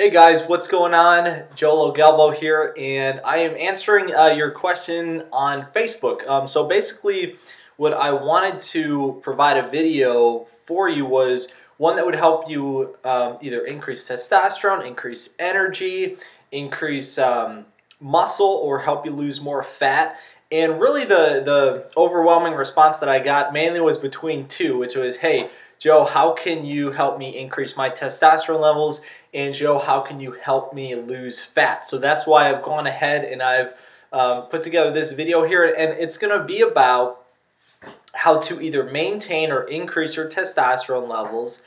Hey guys, what's going on? Joe LoGalbo here, and I am answering your question on Facebook. So basically what I wanted to provide a video for you was one that would help you either increase testosterone, increase energy, increase muscle, or help you lose more fat. And really the overwhelming response that I got mainly was between two, which was, hey, Joe, how can you help me increase my testosterone levels? And Joe, how can you help me lose fat? So that's why I've gone ahead and I've put together this video here, and it's going to be about how to either maintain or increase your testosterone levels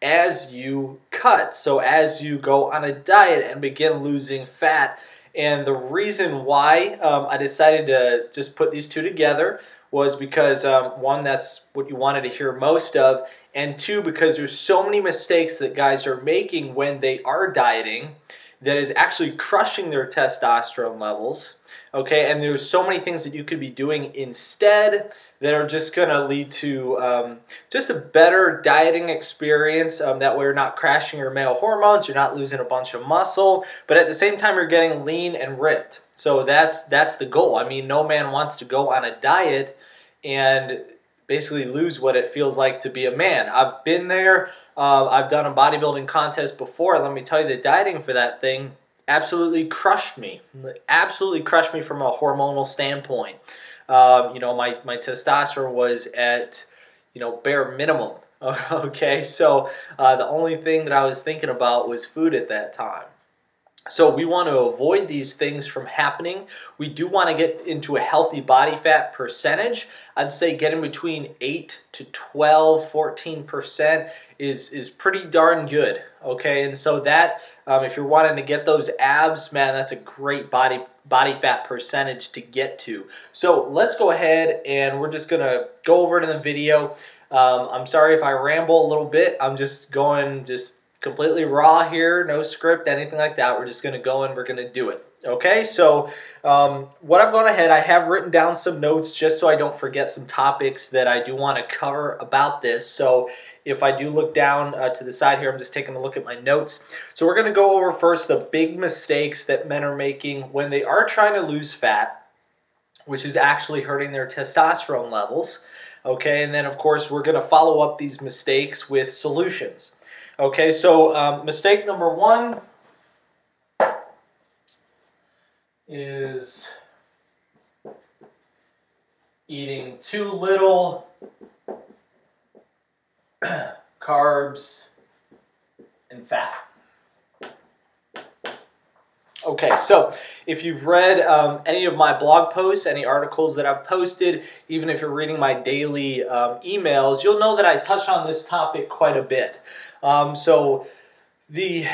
as you cut. So as you go on a diet and begin losing fat. And the reason why I decided to just put these two together was because one, that's what you wanted to hear most of, and two, because there's so many mistakes that guys are making when they are dieting that is actually crushing their testosterone levels, okay? And there's so many things that you could be doing instead that are just gonna lead to just a better dieting experience. That way you're not crashing your male hormones, you're not losing a bunch of muscle, but at the same time you're getting lean and ripped. So that's the goal. I mean, no man wants to go on a diet and basically lose what it feels like to be a man. I've been there. I've done a bodybuilding contest before. Let me tell you, the dieting for that thing absolutely crushed me. Absolutely crushed me from a hormonal standpoint. You know, my testosterone was at, you know, bare minimum. Okay, so the only thing that I was thinking about was food at that time. So we want to avoid these things from happening. We do want to get into a healthy body fat percentage. I'd say getting between 8 to 12, 14% is pretty darn good, okay? And so that, if you're wanting to get those abs, man, that's a great body fat percentage to get to. So let's go ahead and we're just going to go over it in the video. I'm sorry if I ramble a little bit. I'm just going completely raw here, no script, anything like that. We're just going to go and we're going to do it. Okay, so what I've gone ahead, I have written down some notes just so I don't forget some topics that I do want to cover about this. So if I do look down to the side here, I'm just taking a look at my notes. So we're going to go over first the big mistakes that men are making when they are trying to lose fat, which is actually hurting their testosterone levels. Okay, and then of course we're going to follow up these mistakes with solutions. Okay, so mistake number one is eating too little carbs and fat. Okay, so if you've read any of my blog posts, any articles that I've posted, even if you're reading my daily emails, you'll know that I touch on this topic quite a bit. So the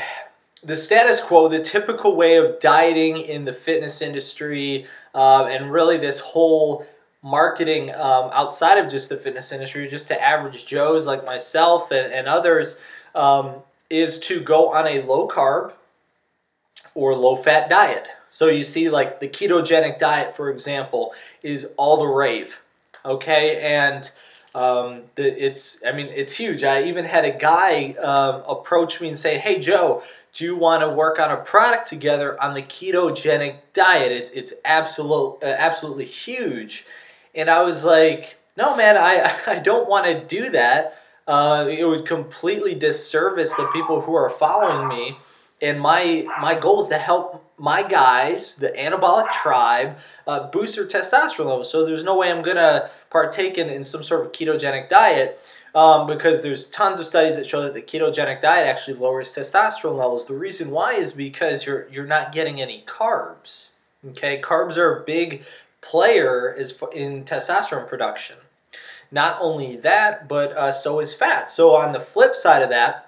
status quo, the typical way of dieting in the fitness industry, and really this whole marketing outside of just the fitness industry, just to average Joes like myself and others, is to go on a low-carb or low-fat diet. So you see, like, the ketogenic diet, for example, is all the rave, okay? And it's huge. I even had a guy approach me and say, hey, Joe, do you want to work on a product together on the ketogenic diet? It's absolutely huge. And I was like, no, man, I don't want to do that. It would completely disservice the people who are following me. And my goal is to help my guys, the Anabolic Tribe, boost their testosterone levels. So there's no way I'm going to partake in some sort of ketogenic diet because there's tons of studies that show that the ketogenic diet actually lowers testosterone levels. The reason why is because you're not getting any carbs. Okay, carbs are a big player in testosterone production. Not only that, but so is fat. So on the flip side of that,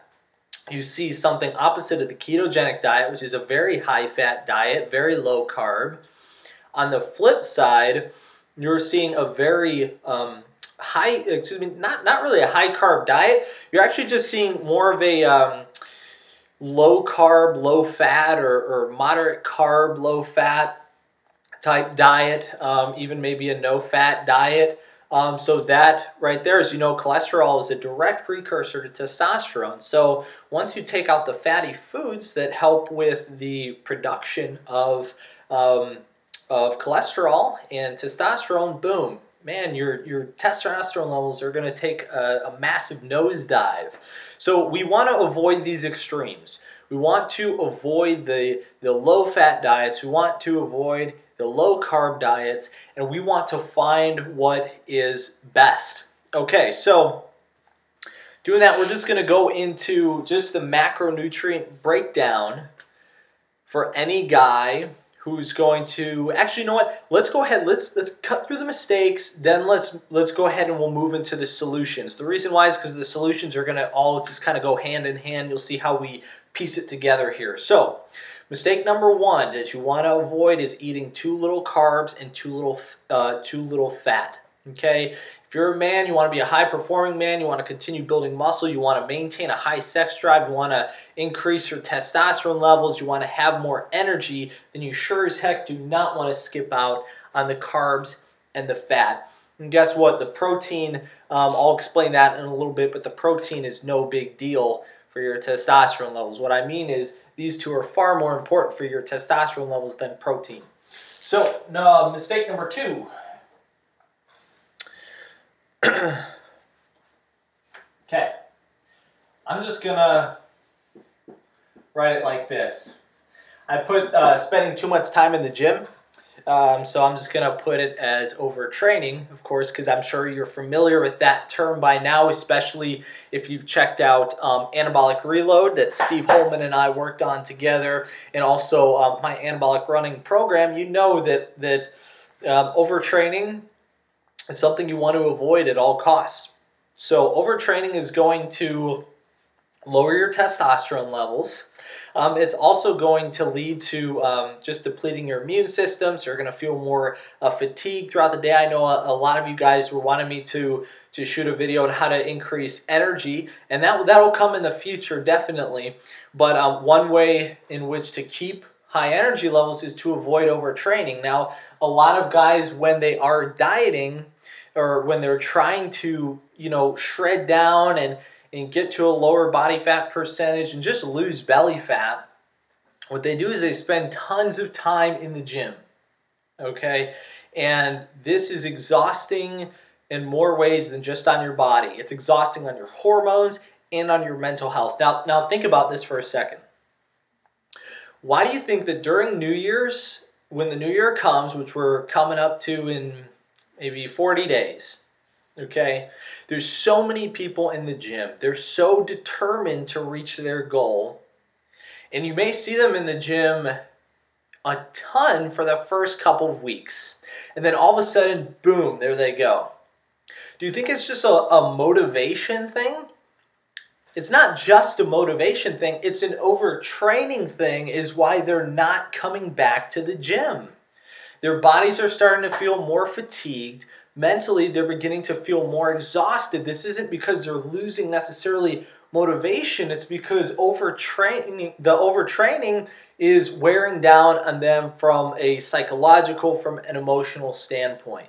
you see something opposite of the ketogenic diet, which is a very high-fat diet, very low-carb. On the flip side, you're seeing a very not really a high-carb diet. You're actually just seeing more of a low-carb, low-fat, or moderate-carb, low-fat type diet, even maybe a no-fat diet. So that right there, as you know, cholesterol is a direct precursor to testosterone. So once you take out the fatty foods that help with the production of cholesterol and testosterone, boom, man, your testosterone levels are going to take a massive nosedive. So we want to avoid these extremes. We want to avoid the low-fat diets. We want to avoid the low-carb diets, and we want to find what is best. Okay, so doing that, we're just going to go into just the macronutrient breakdown for any guy who's going to actually, you know what? Let's go ahead. Let's cut through the mistakes. Then let's go ahead and we'll move into the solutions. The reason why is because the solutions are going to all just kind of go hand in hand. You'll see how we piece it together here. So, mistake number one that you want to avoid is eating too little carbs and too little fat. Okay. If you're a man, you want to be a high-performing man, you want to continue building muscle, you want to maintain a high sex drive, you want to increase your testosterone levels, you want to have more energy, then you sure as heck do not want to skip out on the carbs and the fat. And guess what? The protein, I'll explain that in a little bit, but the protein is no big deal for your testosterone levels. What I mean is these two are far more important for your testosterone levels than protein. So, mistake number two. Okay, I'm just gonna write it like this. I put spending too much time in the gym, so I'm just gonna put it as overtraining, of course, because I'm sure you're familiar with that term by now, especially if you've checked out Anabolic Reload that Steve Holman and I worked on together, and also my Anabolic Running program. You know that overtraining, it's something you want to avoid at all costs. So overtraining is going to lower your testosterone levels. It's also going to lead to just depleting your immune system, so you're going to feel more fatigued throughout the day. I know a lot of you guys were wanting me to shoot a video on how to increase energy, and that'll come in the future definitely. But one way in which to keep high energy levels is to avoid overtraining. Now, a lot of guys, when they are dieting or when they're trying to, you know, shred down and get to a lower body fat percentage and just lose belly fat, what they do is they spend tons of time in the gym, okay? And this is exhausting in more ways than just on your body. It's exhausting on your hormones and on your mental health. Now think about this for a second. Why do you think that during New Year's, when the New Year comes, which we're coming up to in maybe 40 days, okay, there's so many people in the gym. They're so determined to reach their goal. And you may see them in the gym a ton for the first couple of weeks. And then all of a sudden, boom, there they go. Do you think it's just a motivation thing? It's not just a motivation thing, it's an overtraining thing is why they're not coming back to the gym. Their bodies are starting to feel more fatigued. Mentally, they're beginning to feel more exhausted. This isn't because they're losing necessarily motivation, it's because the overtraining is wearing down on them from a psychological, from an emotional standpoint.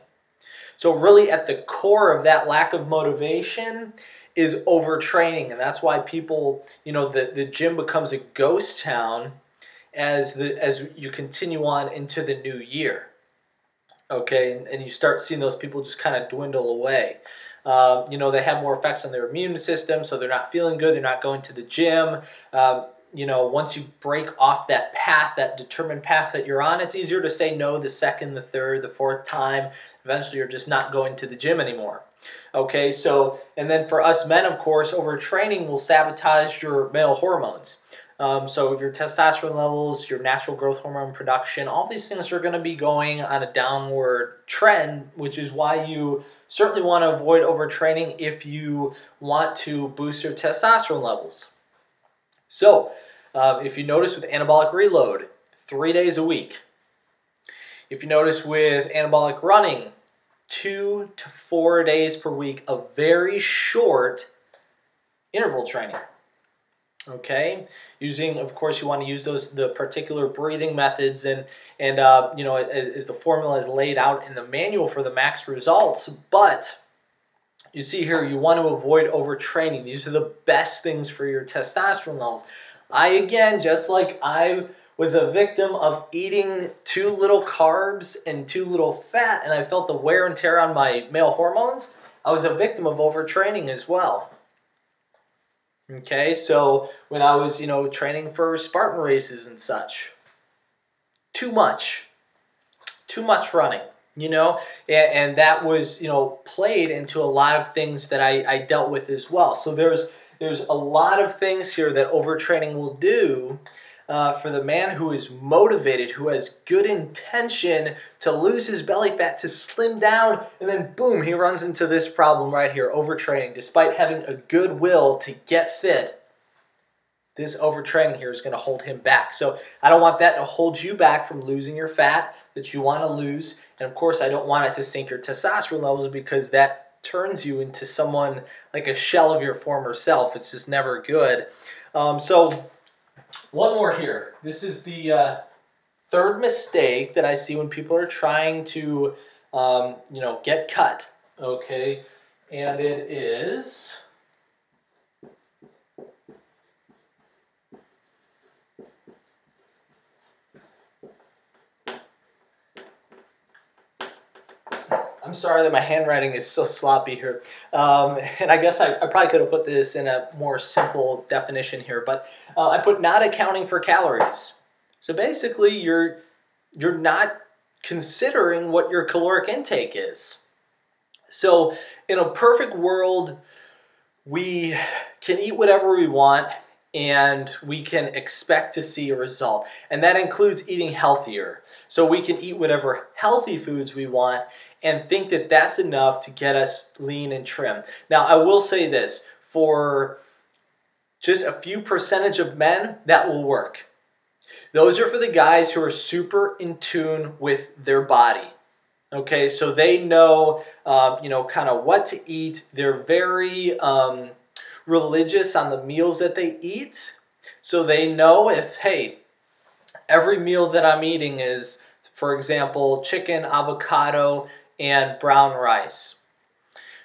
So really at the core of that lack of motivation is overtraining, and that's why people, you know, the gym becomes a ghost town as you continue on into the new year, okay, and you start seeing those people just kind of dwindle away. You know, they have more effects on their immune system, so they're not feeling good, they're not going to the gym. You know, once you break off that path, that determined path that you're on, it's easier to say no the second, the third, the fourth time. Eventually, you're just not going to the gym anymore. Okay, so, and then for us men, of course, overtraining will sabotage your male hormones. So your testosterone levels, your natural growth hormone production, all these things are going to be going on a downward trend, which is why you certainly want to avoid overtraining if you want to boost your testosterone levels. So, if you notice with Anabolic Reload, 3 days a week. If you notice with Anabolic Running, 2 to 4 days per week of very short interval training. Okay, using, of course, you want to use those particular breathing methods and you know, as the formula is laid out in the manual for the max results. But you see here, you want to avoid overtraining. These are the best things for your testosterone levels. Again, just like I was a victim of eating too little carbs and too little fat, and I felt the wear and tear on my male hormones, I was a victim of overtraining as well. Okay, so when I was, you know, training for Spartan races and such, too much running, you know, and that was, you know, played into a lot of things that I dealt with as well. So there's a lot of things here that overtraining will do for the man who is motivated, who has good intention to lose his belly fat, to slim down, and then boom, he runs into this problem right here, overtraining. Despite having a good will to get fit, this overtraining here is going to hold him back. So I don't want that to hold you back from losing your fat that you want to lose. And of course, I don't want it to sink your testosterone levels, because that turns you into someone like a shell of your former self. It's just never good. So one more here. This is the third mistake that I see when people are trying to, you know, get cut. Okay, and it is I'm sorry that my handwriting is so sloppy here, and I guess I probably could have put this in a more simple definition here, but I put not accounting for calories. So basically, you're not considering what your caloric intake is. So in a perfect world, we can eat whatever we want, and we can expect to see a result, and that includes eating healthier. So we can eat whatever healthy foods we want and think that that's enough to get us lean and trim. Now, I will say this, for just a few percentage of men, that will work. Those are for the guys who are super in tune with their body. Okay, so they know, you know, kind of what to eat. They're very religious on the meals that they eat. So they know if, hey, every meal that I'm eating is, for example, chicken, avocado, and brown rice.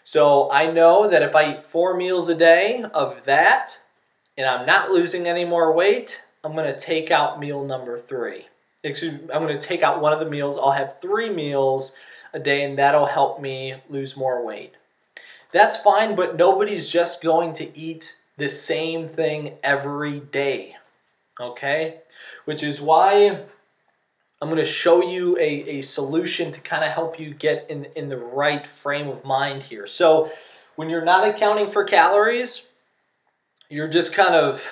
So I know that if I eat 4 meals a day of that, and I'm not losing any more weight, I'm going to take out meal number 3. Excuse me, I'm going to take out one of the meals. I'll have 3 meals a day, and that'll help me lose more weight. That's fine, but nobody's just going to eat the same thing every day, okay? Which is why I'm going to show you a solution to kind of help you get in the right frame of mind here. So when you're not accounting for calories, you're just kind of,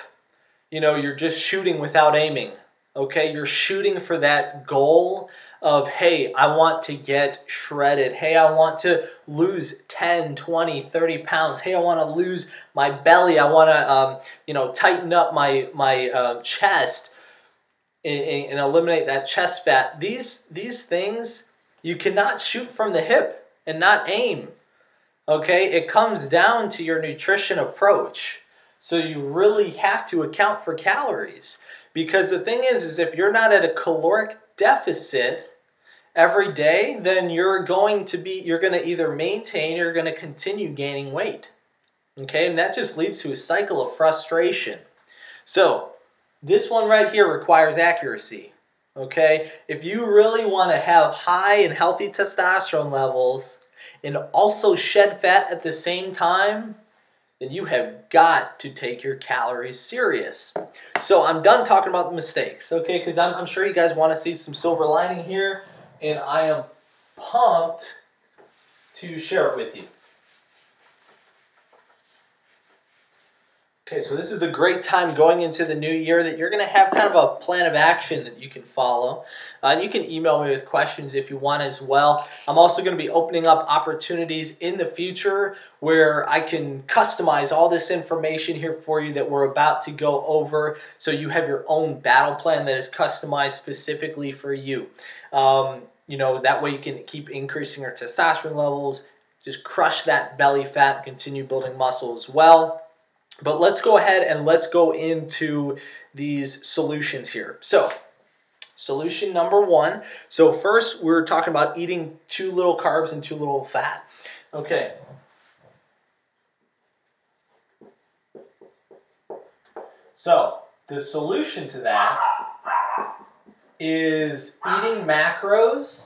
you know, you're just shooting without aiming, okay? You're shooting for that goal of, hey, I want to get shredded. Hey, I want to lose 10, 20, 30 pounds. Hey, I want to lose my belly. I want to, you know, tighten up my chest and eliminate that chest fat. These things, you cannot shoot from the hip and not aim, okay? It comes down to your nutrition approach. So you really have to account for calories, because the thing is if you're not at a caloric deficit every day, then you're going to either maintain or you're going to continue gaining weight, okay? And that just leads to a cycle of frustration. So this one right here requires accuracy, okay? If you really want to have high and healthy testosterone levels and also shed fat at the same time, then you have got to take your calories serious. So I'm done talking about the mistakes, okay? Because I'm sure you guys want to see some silver lining here, and I am pumped to share it with you. Okay, so this is the great time going into the new year that you're going to have kind of a plan of action that you can follow. And you can email me with questions if you want as well. I'm also going to be opening up opportunities in the future where I can customize all this information here for you that we're about to go over, so you have your own battle plan that is customized specifically for you. You know, that way you can keep increasing your testosterone levels, just crush that belly fat, and continue building muscle as well. But let's go ahead and let's go into these solutions here. So solution number one. So first we're talking about eating too little carbs and too little fat. Okay. So the solution to that is eating macros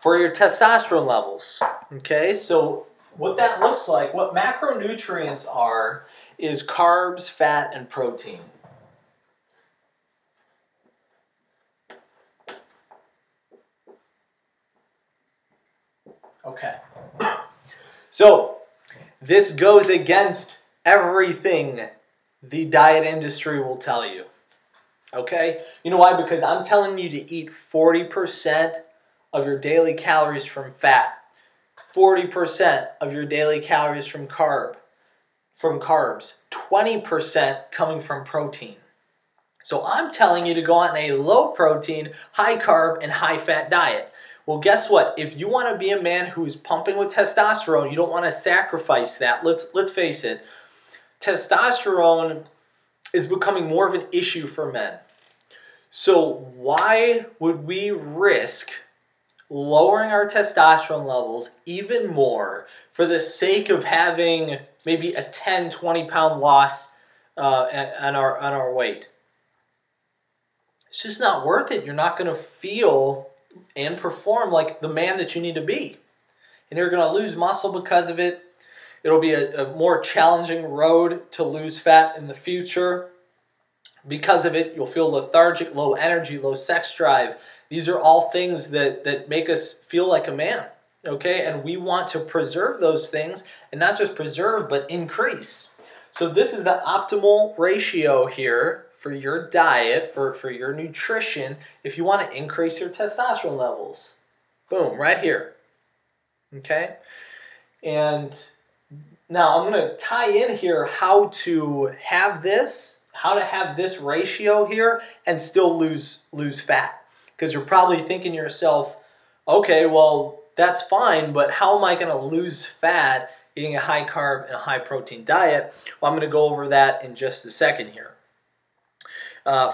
for your testosterone levels. Okay, so what that looks like, what macronutrients are, is carbs, fat, and protein. Okay. So this goes against everything the diet industry will tell you. Okay? You know why? Because I'm telling you to eat 40% of your daily calories from fat, 40% of your daily calories from carbs, 20% coming from protein. So I'm telling you to go on a low protein, high carb, and high fat diet. Well, guess what? If you want to be a man who is pumping with testosterone, you don't want to sacrifice that. Let's face it. Testosterone is becoming more of an issue for men. So why would we risk lowering our testosterone levels even more for the sake of having maybe a 10, 20-pound loss on our weight? It's just not worth it. You're not going to feel and perform like the man that you need to be. And you're going to lose muscle because of it. It'll be a more challenging road to lose fat in the future. Because of it, you'll feel lethargic, low energy, low sex drive. These are all things that make us feel like a man, okay? And we want to preserve those things, and not just preserve, but increase. So this is the optimal ratio here for your diet, for your nutrition, if you want to increase your testosterone levels. Boom, right here, okay? And now I'm going to tie in here how to have this, ratio here and still lose fat. Because you're probably thinking to yourself, okay, well, that's fine, but how am I going to lose fat eating a high carb and a high protein diet? Well, I'm going to go over that in just a second here.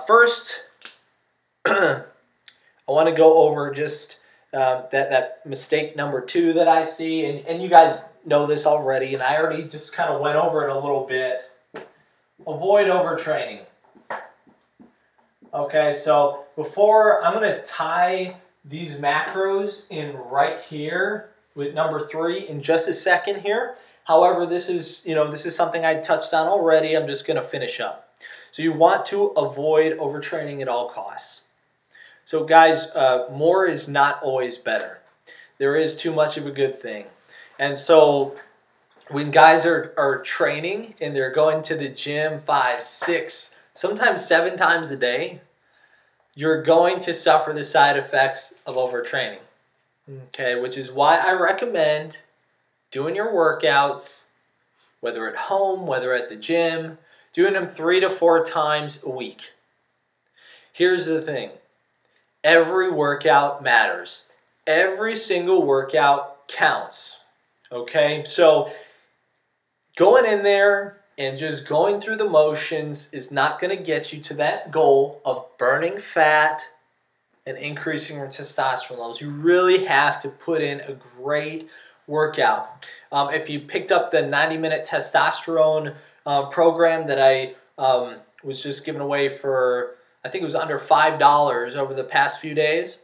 First, I want to go over just that mistake number two that I see, and you guys know this already, and I already just kind of went over it a little bit. Avoid overtraining. Okay, so before, I'm going to tie these macros in right here with number three in just a second here. However, this is, you know, this is something I touched on already. I'm just going to finish up. So you want to avoid overtraining at all costs. So guys, more is not always better. There is too much of a good thing. And so when guys are training and they're going to the gym 5, 6, sometimes 7 times a day, you're going to suffer the side effects of overtraining, okay? Which is why I recommend doing your workouts, whether at home, whether at the gym, doing them 3 to 4 times a week. Here's the thing. Every workout matters. Every single workout counts, okay? So going in there and just going through the motions is not going to get you to that goal of burning fat and increasing your testosterone levels. You really have to put in a great workout. If you picked up the 90-minute testosterone program that I was just giving away for, I think it was under $5 over the past few days,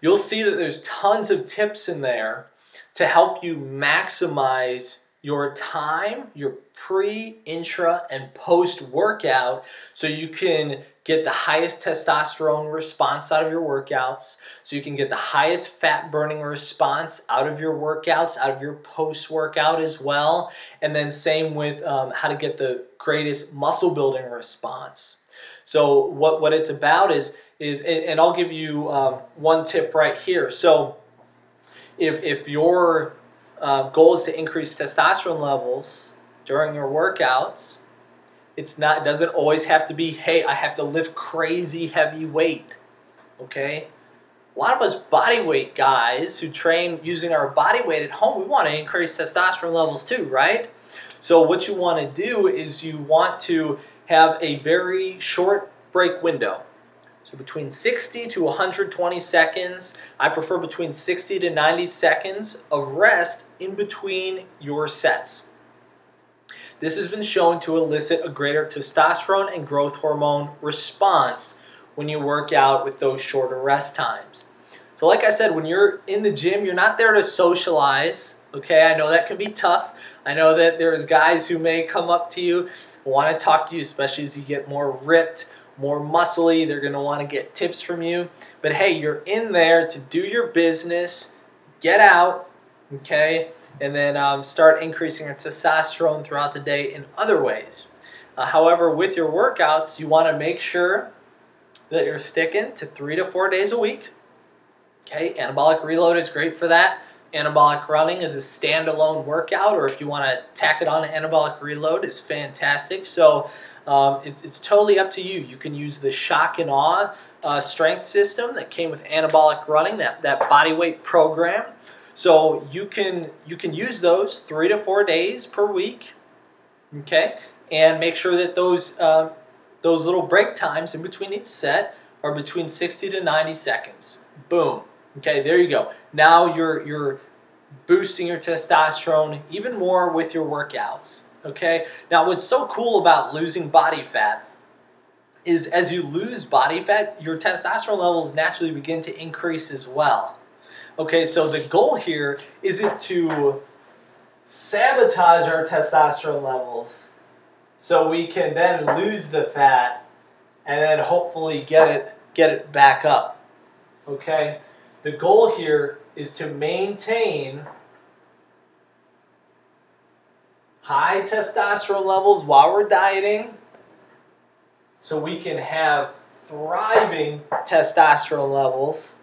you'll see that there's tons of tips in there to help you maximize your time, your pre, intra, and post workout, so you can get the highest testosterone response out of your workouts, so you can get the highest fat burning response out of your workouts, out of your post workout as well, and then same with how to get the greatest muscle building response. So what it's about is and I'll give you one tip right here. So if you're goal is to increase testosterone levels during your workouts, it doesn't always have to be, hey, I have to lift crazy heavy weight, okay? A lot of us body weight guys who train using our body weight at home, we want to increase testosterone levels too, right? So what you want to do is you want to have a very short break window. So between 60 to 120 seconds, I prefer between 60 to 90 seconds of rest in between your sets. This has been shown to elicit a greater testosterone and growth hormone response when you work out with those shorter rest times. So like I said, when you're in the gym, you're not there to socialize, okay? I know that can be tough. I know that there's guys who may come up to you, want to talk to you, especially as you get more ripped, more muscly. They're going to want to get tips from you. But hey, you're in there to do your business, get out, okay? And then start increasing your testosterone throughout the day in other ways. However, with your workouts, you want to make sure that you're sticking to 3 to 4 days a week. Okay, Anabolic Reload is great for that. Anabolic Running is a standalone workout, or if you want to tack it on to Anabolic Reload, it's fantastic. So it's totally up to you. You can use the shock and awe strength system that came with Anabolic Running, that body weight program. So you can use those 3 to 4 days per week, okay, and make sure that those little break times in between each set are between 60 to 90 seconds. Boom. Okay, there you go. Now you're boosting your testosterone even more with your workouts. Okay. Now what's so cool about losing body fat is as you lose body fat, your testosterone levels naturally begin to increase as well. Okay, so the goal here isn't to sabotage our testosterone levels so we can then lose the fat and then hopefully get it back up. Okay? The goal here is to maintain high testosterone levels while we're dieting so we can have thriving testosterone levels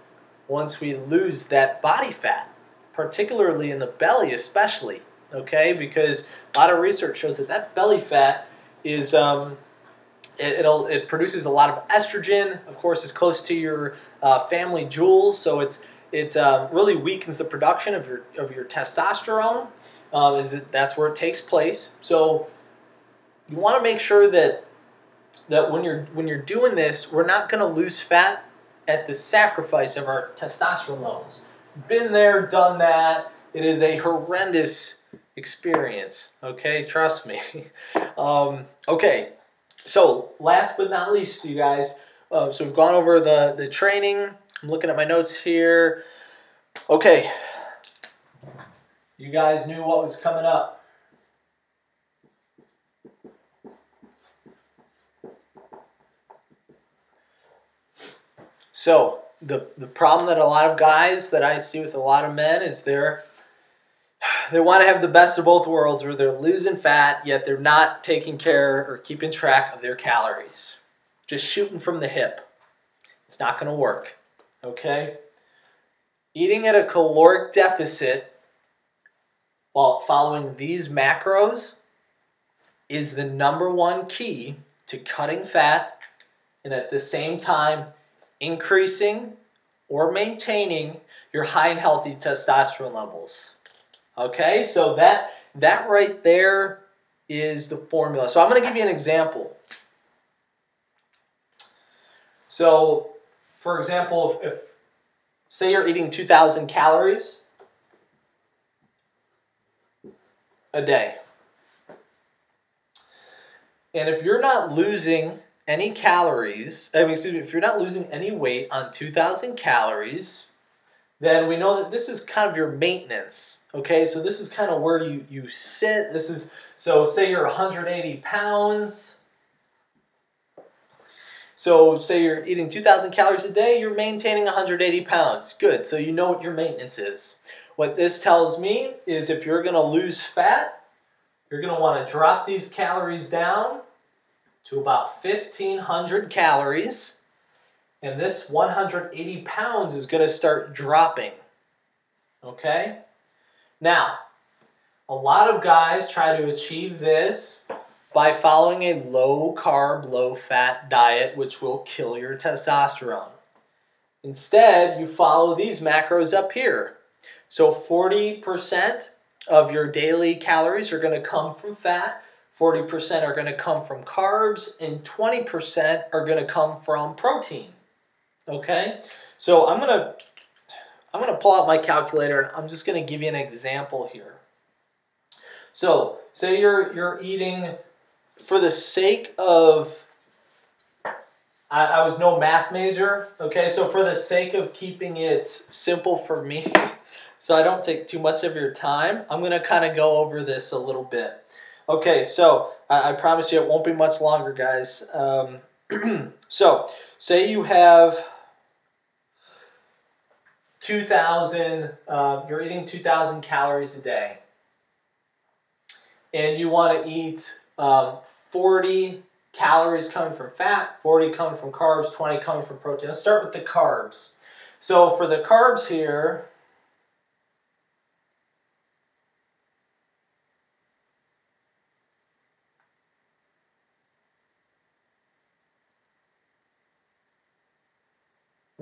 once we lose that body fat, particularly in the belly especially, okay? Because a lot of research shows that that belly fat is, it produces a lot of estrogen. Of course, it's close to your family jewels, so it really weakens the production of your testosterone. That's where it takes place. So you want to make sure that when you're doing this, we're not going to lose fat at the sacrifice of our testosterone levels. Been there, done that. It is a horrendous experience, okay? Trust me. Okay, so last but not least, you guys, so we've gone over the training. I'm looking at my notes here. Okay, you guys knew what was coming up. So the problem that a lot of guys that I see with a lot of men is they want to have the best of both worlds where they're losing fat, yet they're not taking care or keeping track of their calories. Just shooting from the hip. It's not going to work, okay? Eating at a caloric deficit while following these macros is the #1 key to cutting fat and at the same time increasing or maintaining your high and healthy testosterone levels. Okay, so that right there is the formula. So I'm going to give you an example. So for example, if say you're eating 2,000 calories a day, and if you're not losing any calories, if you're not losing any weight on 2,000 calories, then we know that this is kind of your maintenance, okay? So this is kind of where you sit. This is, so say you're 180 pounds. So say you're eating 2,000 calories a day, you're maintaining 180 pounds. Good, so you know what your maintenance is. What this tells me is if you're gonna lose fat, you're gonna wanna drop these calories down to about 1,500 calories, and this 180 pounds is going to start dropping, okay? Now, a lot of guys try to achieve this by following a low-carb, low-fat diet, which will kill your testosterone. Instead, you follow these macros up here. So 40% of your daily calories are going to come from fat, 40% are going to come from carbs, and 20% are going to come from protein. Okay? So I'm going to pull out my calculator, and I'm just going to give you an example here. So say you're eating, for the sake of, I was no math major, okay, so for the sake of keeping it simple for me, so I don't take too much of your time, I'm going to kind of go over this a little bit. Okay, so I promise you it won't be much longer, guys. So say you have 2,000, you're eating 2,000 calories a day, and you want to eat 40 calories coming from fat, 40 coming from carbs, 20 coming from protein. Let's start with the carbs. So for the carbs here,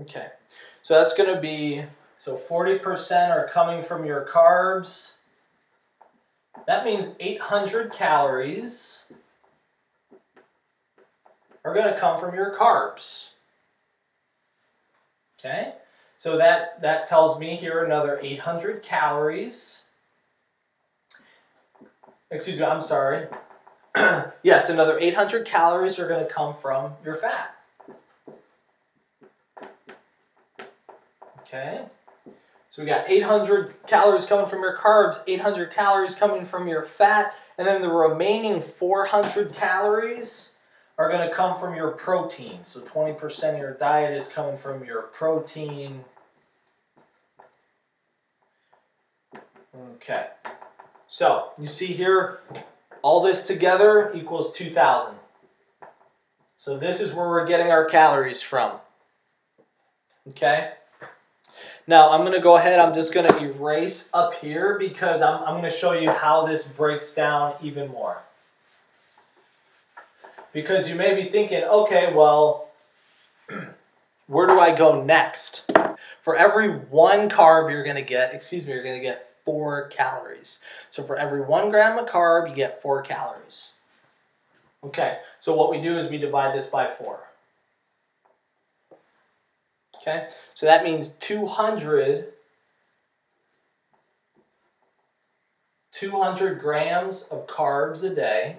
okay, so that's going to be, so 40% are coming from your carbs. That means 800 calories are going to come from your carbs. Okay, so that tells me here another 800 calories. Excuse me, I'm sorry. Yes, another 800 calories are going to come from your fat. Okay, so we got 800 calories coming from your carbs, 800 calories coming from your fat, and then the remaining 400 calories are going to come from your protein. So 20% of your diet is coming from your protein. Okay, so you see here, all this together equals 2,000. So this is where we're getting our calories from. Okay. Now, I'm going to go ahead, I'm just going to erase up here because I'm going to show you how this breaks down even more. Because you may be thinking, okay, well, where do I go next? For every one carb you're going to get, excuse me, you're going to get 4 calories. So for every 1 gram of carb, you get 4 calories. Okay, so what we do is we divide this by 4. Okay, so that means 200 grams of carbs a day.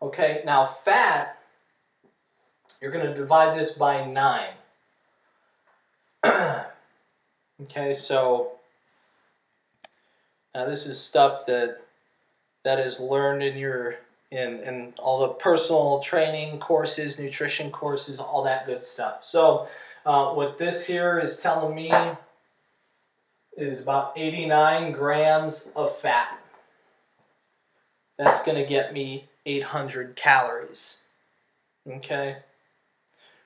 Okay, now fat, you're going to divide this by 9. Okay, so now this is stuff that is learned in your in all the personal training courses, nutrition courses, all that good stuff. So what this here is telling me is about 89 grams of fat. That's going to get me 800 calories. Okay?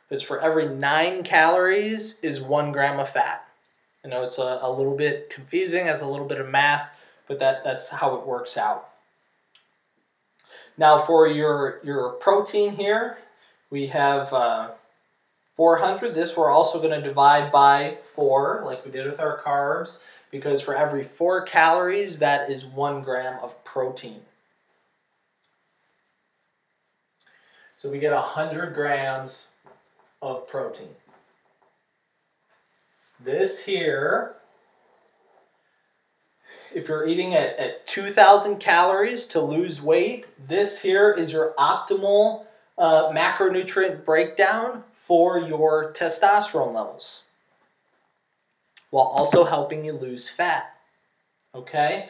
Because for every 9 calories is 1 gram of fat. I know it's a little bit confusing, has a little bit of math, but that's how it works out. Now for your protein here, we have 400. This we're also going to divide by 4, like we did with our carbs, because for every 4 calories, that is 1 gram of protein. So we get 100 grams of protein. This here, if you're eating at 2,000 calories to lose weight, this here is your optimal macronutrient breakdown for your testosterone levels, while also helping you lose fat. Okay?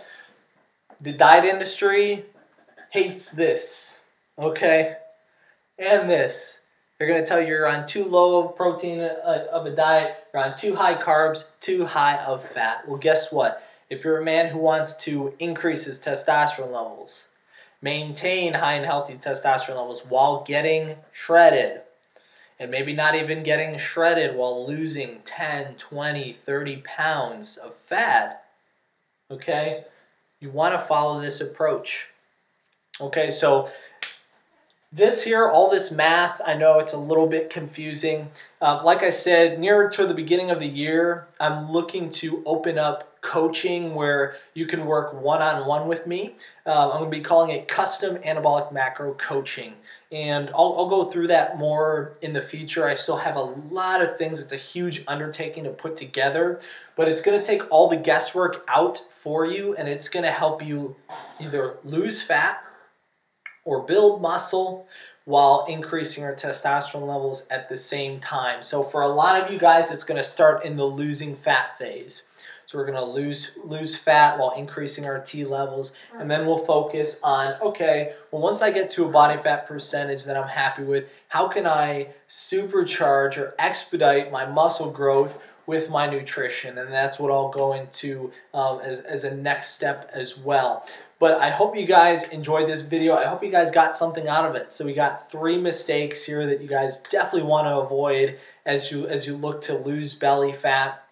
The diet industry hates this. Okay? And this. They're going to tell you you're on too low of protein of a diet, you're on too high carbs, too high of fat. Well, guess what? If you're a man who wants to increase his testosterone levels, maintain high and healthy testosterone levels while getting shredded, and maybe not even getting shredded while losing 10, 20, 30 pounds of fat, okay, you want to follow this approach. Okay, so This here, all this math, I know it's a little bit confusing. Like I said, nearer to the beginning of the year, I'm looking to open up coaching where you can work one-on-one with me. I'm going to be calling it Custom Anabolic Macro Coaching. And I'll go through that more in the future. I still have a lot of things. It's a huge undertaking to put together, but it's going to take all the guesswork out for you, and it's going to help you either lose fat or build muscle while increasing your testosterone levels at the same time. So for a lot of you guys, it's going to start in the losing fat phase. So we're going to lose fat while increasing our T levels, and then we'll focus on, okay, well, once I get to a body fat percentage that I'm happy with, how can I supercharge or expedite my muscle growth with my nutrition? And that's what I'll go into as a next step as well. But I hope you guys enjoyed this video. I hope you guys got something out of it. So we got 3 mistakes here that you guys definitely want to avoid as you look to lose belly fat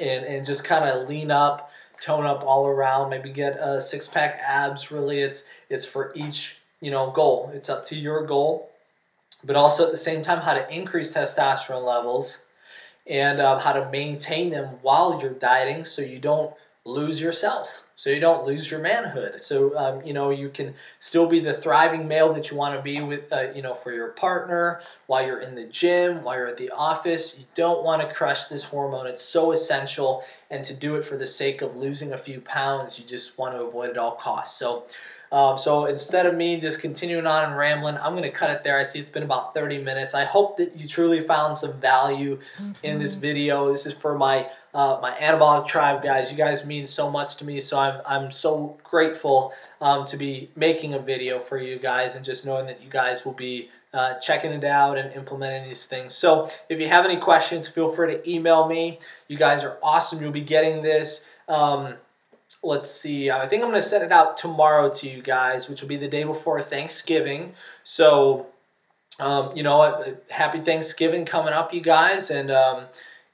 and just kind of lean up, tone up all around, maybe get a 6-pack abs. Really, it's for each, you know, goal. It's up to your goal, but also at the same time how to increase testosterone levels and how to maintain them while you're dieting, so you don't lose yourself, so you don't lose your manhood, so you know, you can still be the thriving male that you want to be with, you know, for your partner, while you're in the gym, while you're at the office. You don't want to crush this hormone. It's so essential, and to do it for the sake of losing a few pounds, you just want to avoid it at all costs. So instead of me just continuing on and rambling, I'm going to cut it there. I see it's been about 30 minutes. I hope that you truly found some value in this video. This is for my Anabolic Tribe, guys. You guys mean so much to me, so I'm so grateful to be making a video for you guys, and just knowing that you guys will be checking it out and implementing these things. So if you have any questions, feel free to email me. You guys are awesome. You'll be getting this. Let's see, I think I'm going to send it out tomorrow to you guys, which will be the day before Thanksgiving. So, you know, happy Thanksgiving coming up, you guys. And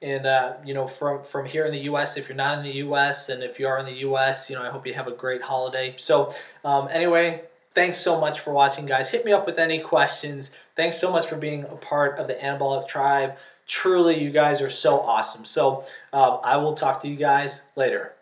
you know, from here in the U.S., if you're not in the U.S., and if you are in the U.S., you know, I hope you have a great holiday. So anyway, thanks so much for watching, guys. Hit me up with any questions. Thanks so much for being a part of the Anabolic Tribe. Truly, you guys are so awesome. So I will talk to you guys later.